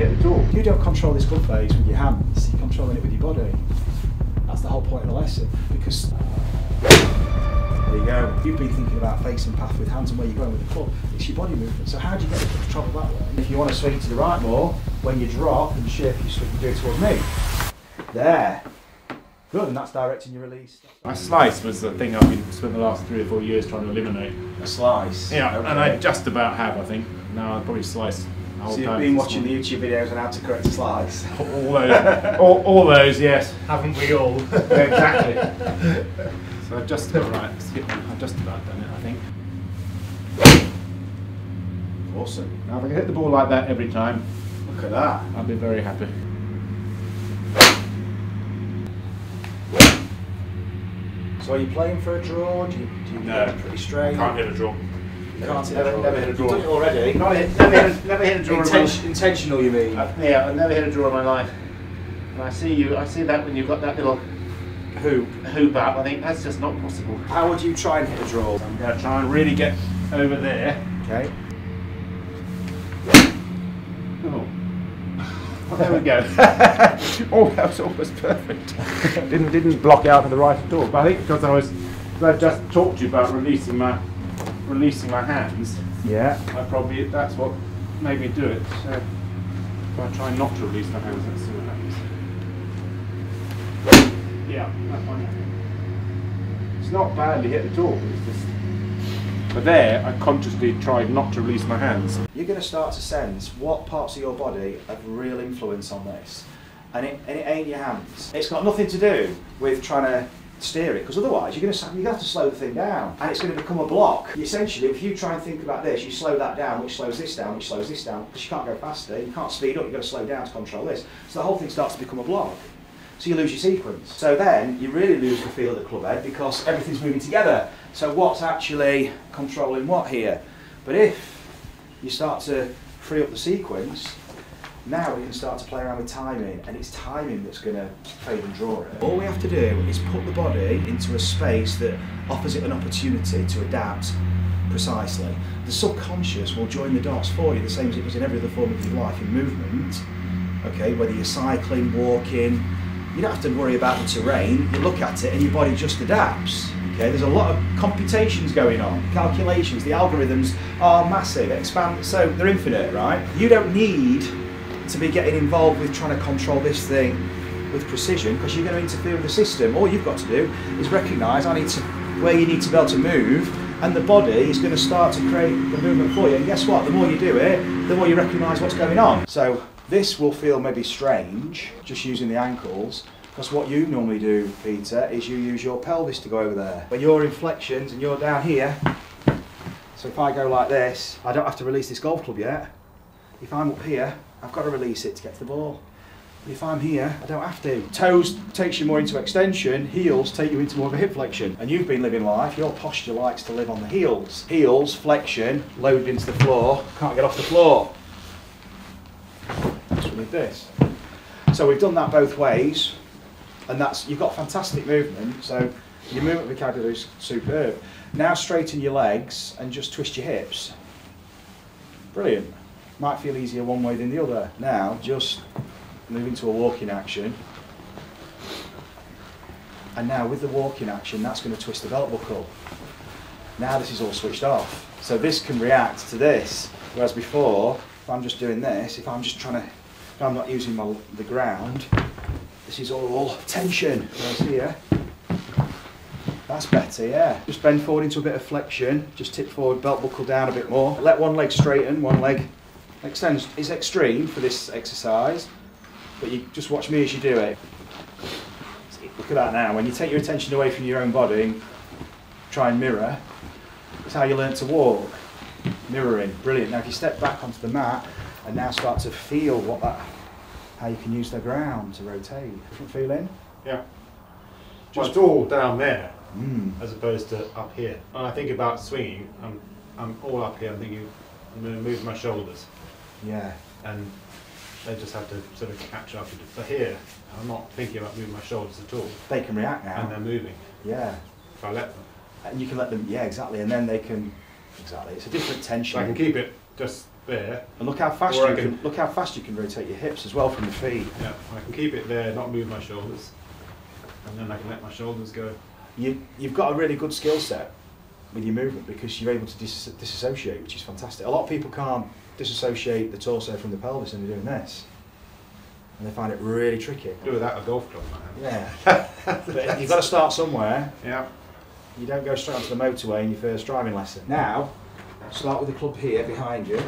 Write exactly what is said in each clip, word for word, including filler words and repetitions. hit the door. You don't control this club face with your hands, you're controlling it with your body. That's the whole point of the lesson, because there you go. You've been thinking about face and path with hands and where you're going with the club. It's your body movement. So how do you get to travel that way? If you want to swing to the right more, when you drop and shift, you swing do it towards me. There. Good, and that's directing your release. My slice was the thing I've been spent the last three or four years trying to eliminate. A slice? Yeah, okay. And I just about have, I think. Now I probably slice. So you've been watching the YouTube videos on how to correct a slice? All those, all, all those, yes. Haven't we all? Exactly. So I've just about right. I've just about done it, I think. Awesome. Now if I can hit the ball like that every time, look at that. I'd be very happy. So are you playing for a draw? Do you, do you no, pretty straight? Can't hit a draw. You can't hit a draw. Never hit a draw. You've done it already. Not hit, never, hit a, never hit a draw. Inten intentional, you mean? Uh, yeah, I've never hit a draw in my life. And I see you. I see that when you've got that little hoop hoop up. I think that's just not possible. How would you try and hit a draw? I'm going to try and really get over there. Okay. Oh. Well, there we go. Oh, that was almost perfect. didn't didn't block out to the right at all. But I think because I was, I just talked to you about releasing my. Releasing my hands, yeah. I probably that's what made me do it. So if I try not to release my hands, let's see what happens. Yeah, that's fine. It's not badly hit at all. It's just, but there, I consciously tried not to release my hands. You're going to start to sense what parts of your body have real influence on this, and it, and it ain't your hands. It's got nothing to do with trying to steer it, because otherwise you're going to you have to slow the thing down, and it's going to become a block. Essentially, if you try and think about this, you slow that down, which slows this down, which slows this down, because you can't go faster, you can't speed up, you've got to slow down to control this. So the whole thing starts to become a block. So you lose your sequence. So then you really lose the feel of the club head because everything's moving together. So what's actually controlling what here? But if you start to free up the sequence, now we can start to play around with timing, and it's timing that's going to fade and draw it. All we have to do is put the body into a space that offers it an opportunity to adapt precisely. The subconscious will join the dots for you, the same as it does in every other form of your life in movement. Okay, whether you're cycling, walking, you don't have to worry about the terrain. You look at it and your body just adapts. Okay, there's a lot of computations going on, calculations. The algorithms are massive, expand, so they're infinite, right? You don't need to be getting involved with trying to control this thing with precision, because you're going to interfere with the system. All you've got to do is recognise I need to where you need to be able to move, and the body is going to start to create the movement for you. And guess what? The more you do it, the more you recognise what's going on. So this will feel maybe strange, just using the ankles, because what you normally do, Peter, is you use your pelvis to go over there. But your inflections and you're down here. So if I go like this, I don't have to release this golf club yet. If I'm up here, I've got to release it to get to the ball. But if I'm here, I don't have to. Toes takes you more into extension, heels take you into more of a hip flexion. And you've been living life, your posture likes to live on the heels. Heels, flexion, load into the floor, can't get off the floor. That's what we did this. So we've done that both ways, and that's you've got fantastic movement, so your movement with Ricardo is superb. Now straighten your legs and just twist your hips. Brilliant. Might feel easier one way than the other. Now, just move into a walking action. And now with the walking action, that's going to twist the belt buckle. Now this is all switched off. So this can react to this. Whereas before, if I'm just doing this, if I'm just trying to, if I'm not using my, the ground, this is all tension. Whereas here, that's better, yeah. Just bend forward into a bit of flexion. Just tip forward, belt buckle down a bit more. Let one leg straighten, one leg extends. It's extreme for this exercise, but you just watch me as you do it. Look at that now. When you take your attention away from your own body and try and mirror, it's how you learn to walk. Mirroring, brilliant. Now if you step back onto the mat and now start to feel what that, how you can use the ground to rotate. Different feeling? Yeah. Just well, it's all down there mm. as opposed to up here. When I think about swinging, I'm, I'm all up here. I'm thinking I'm going to move my shoulders. Yeah. And they just have to sort of catch up. But here, I'm not thinking about moving my shoulders at all. They can react now. And they're moving. Yeah. If I let them. And you can let them, yeah, exactly. And then they can, exactly. It's a different tension. So I can keep it just there. And look how fast you can, can look how fast you can rotate your hips as well from the feet. Yeah, I can keep it there, not move my shoulders, and then I can let my shoulders go. You you've got a really good skill set with your movement because you're able to dis disassociate, which is fantastic. A lot of people can't disassociate the torso from the pelvis, and they're doing this, and they find it really tricky. Do without a golf club, man. Yeah, but you've got to start somewhere. Yeah. You don't go straight onto the motorway in your first driving lesson. Now, start with the club here behind you,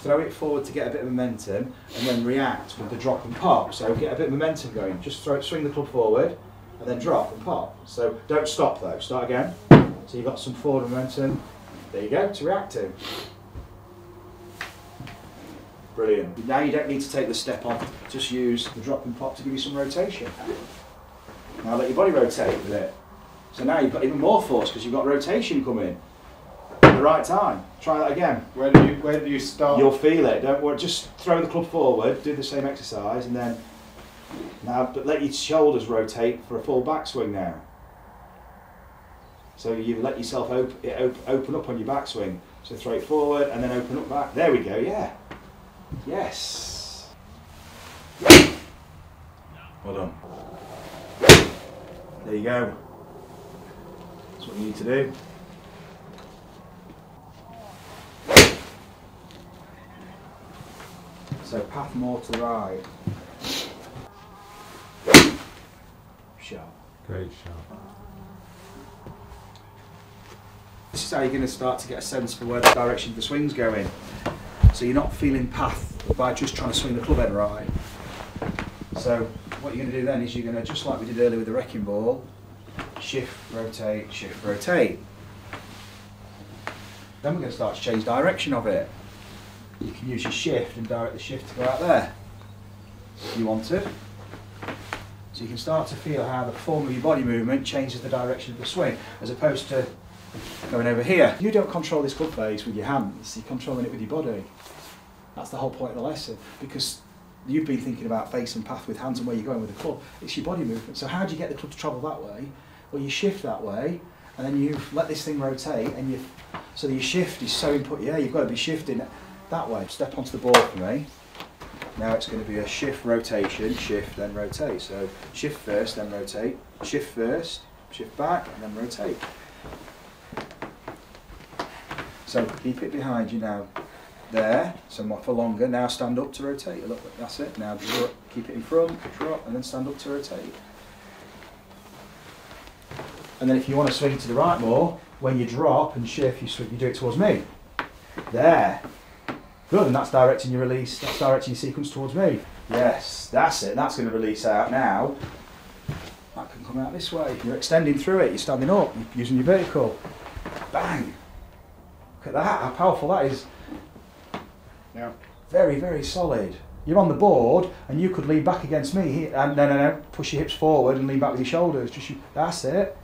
throw it forward to get a bit of momentum, and then react with the drop and pop. So get a bit of momentum going, just throw it, swing the club forward, and then drop and pop. So don't stop though, start again. So you've got some forward momentum, there you go, to react to. Brilliant. Now you don't need to take the step on, just use the drop and pop to give you some rotation. Now let your body rotate with it. So now you've got even more force because you've got rotation coming at the right time. Try that again. Where do you where do you start? You'll feel it. Don't worry. Just throw the club forward, do the same exercise, and then now but let your shoulders rotate for a full backswing now. So you let yourself op it op open up on your backswing. So throw it forward and then open up back. There we go. Yeah. Yes. Well done. There you go. That's what you need to do. So path more to the right. Sharp. Great shot. This is how you're going to start to get a sense for where the direction of the swing's going. So you're not feeling path by just trying to swing the club head right. So what you're going to do then is you're going to, just like we did earlier with the wrecking ball, shift, rotate, shift, rotate. Then we're going to start to change direction of it. You can use your shift and direct the shift to go out there if you want to. So you can start to feel how the form of your body movement changes the direction of the swing as opposed to going over here. You don't control this club face with your hands, you're controlling it with your body. That's the whole point of the lesson, because you've been thinking about face and path with hands and where you're going with the club. It's your body movement. So how do you get the club to travel that way? Well, you shift that way, and then you let this thing rotate, and you, so your shift is so important. Yeah, you've got to be shifting that way. Step onto the ball for me. Now it's going to be a shift, rotation, shift, then rotate. So shift first, then rotate, shift first, shift back, and then rotate. So keep it behind you now. There, somewhat for longer. Now stand up to rotate a little bit. That's it. Now draw, keep it in front, drop, and then stand up to rotate. And then if you want to swing to the right more, when you drop and shift, you swing, you do it towards me. There. Good, and that's directing your release, that's directing your sequence towards me. Yes, that's it. That's going to release out now. That can come out this way. You're extending through it, you're standing up, you're using your vertical. Bang. Look at that, how powerful that is. Yeah. Very, very solid. You're on the board, and you could lean back against me here. And no, no, no. Push your hips forward and lean back with your shoulders. Just you, that's it.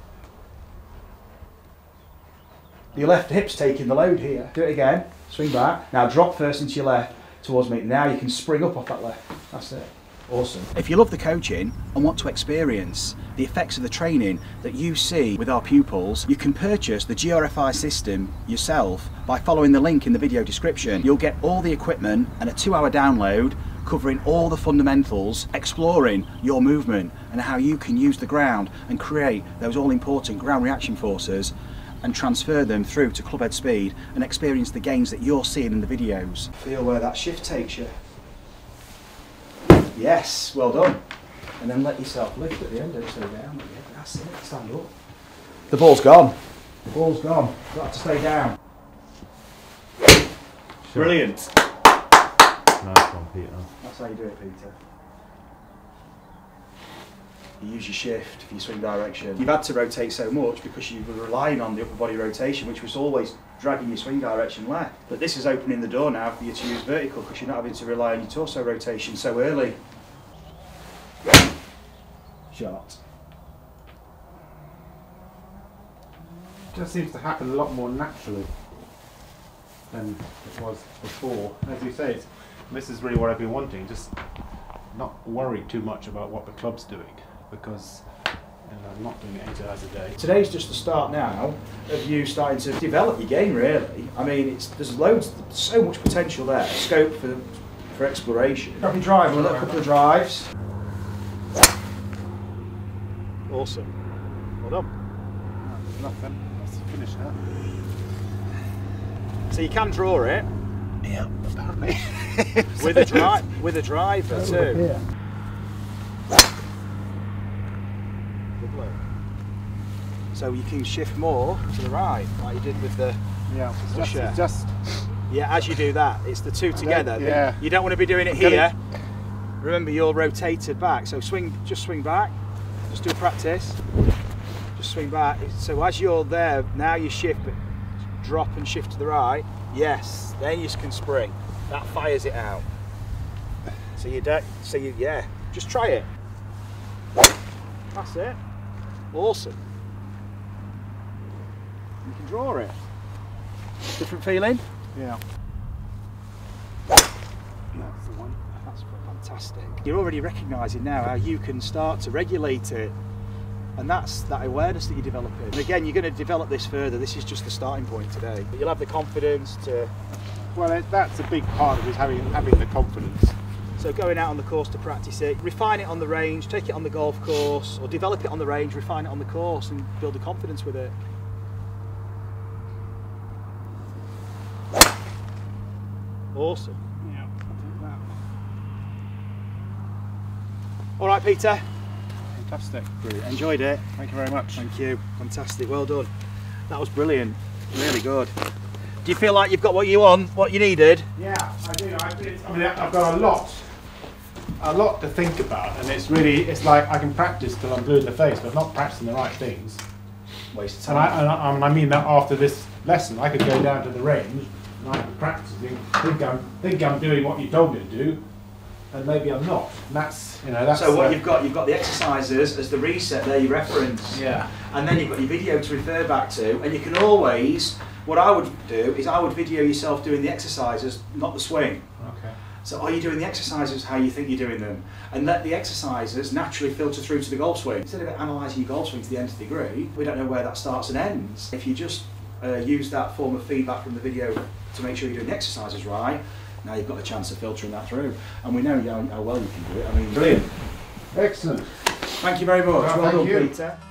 Your left hip's taking the load here. Do it again. Swing back. Now drop first into your left towards me. Now you can spring up off that left. That's it. Awesome. If you love the coaching and want to experience the effects of the training that you see with our pupils, you can purchase the G R F I system yourself by following the link in the video description. You'll get all the equipment and a two-hour download covering all the fundamentals, exploring your movement and how you can use the ground and create those all-important ground reaction forces and transfer them through to clubhead speed and experience the gains that you're seeing in the videos. Feel where that shift takes you. Yes, well done. And then let yourself lift at the end, don't slow down. That's it, stand up. The ball's gone. The ball's gone. You've got to stay down. Sure. Brilliant. Nice one, Peter. That's how you do it, Peter. You use your shift for your swing direction. You've had to rotate so much because you were relying on the upper body rotation, which was always dragging your swing direction left. But this is opening the door now for you to use vertical because you're not having to rely on your torso rotation so early. Shot. It just seems to happen a lot more naturally than it was before. As you say, it's, this is really what I've been wanting, just not worry too much about what the club's doing, because and I'm not doing it eight hours a day. Today's just the start now of you starting to develop your game, really. I mean, it's, there's loads, so much potential there, scope for, for exploration. Happy drive, we'll have a couple of drives. Awesome. Well done. That's enough then. Let's finish that. So you can draw it. Yeah, apparently. with, a dri with a driver too. So you can shift more to the right, like you did with the yeah, pusher. Just, just yeah, as you do that, it's the two together. Yeah. You don't want to be doing it I'm here. It. Remember, you're rotated back. So swing, just swing back. Just do a practice. Just swing back. So as you're there, now you shift, drop and shift to the right. Yes, then you can spring. That fires it out. So you don't. So you yeah. Just try it. That's it. Awesome. You can draw it. Different feeling? Yeah. That's the one. That's fantastic. You're already recognising now how you can start to regulate it. And that's that awareness that you're developing. And again, you're going to develop this further. This is just the starting point today. But you'll have the confidence to... Well, it, that's a big part of it, is having, having the confidence. So going out on the course to practice it, refine it on the range, take it on the golf course, or develop it on the range, refine it on the course, and build the confidence with it. Awesome. Yeah, that. All right, Peter. Fantastic. Brilliant. Enjoyed it. Thank you very much. Thank you. Fantastic. Well done. That was brilliant. Really good. Do you feel like you've got what you want, what you needed? Yeah, I do. I, did. I mean, I've got a lot, a lot to think about, and it's really, it's like I can practice till I'm blue in the face, but I'm not practicing the right things. Waste of time. And I, and I, and I mean that after this lesson, I could go down to the range. I'm practicing, think I'm, think I'm doing what you told me to do, and maybe I'm not. And that's, you know, that's... So what uh, you've got, you've got the exercises as the reset there, your reference. Yeah. And then you've got your video to refer back to, and you can always, what I would do is I would video yourself doing the exercises, not the swing. Okay. So are you doing the exercises how you think you're doing them? And let the exercises naturally filter through to the golf swing. Instead of analysing your golf swing to the nth degree, we don't know where that starts and ends. If you just uh, use that form of feedback from the video to make sure you're doing the exercises right, now you've got a chance of filtering that through. And we know how, how well you can do it. I mean, brilliant. Excellent. Thank you very much. Well, well done, Peter.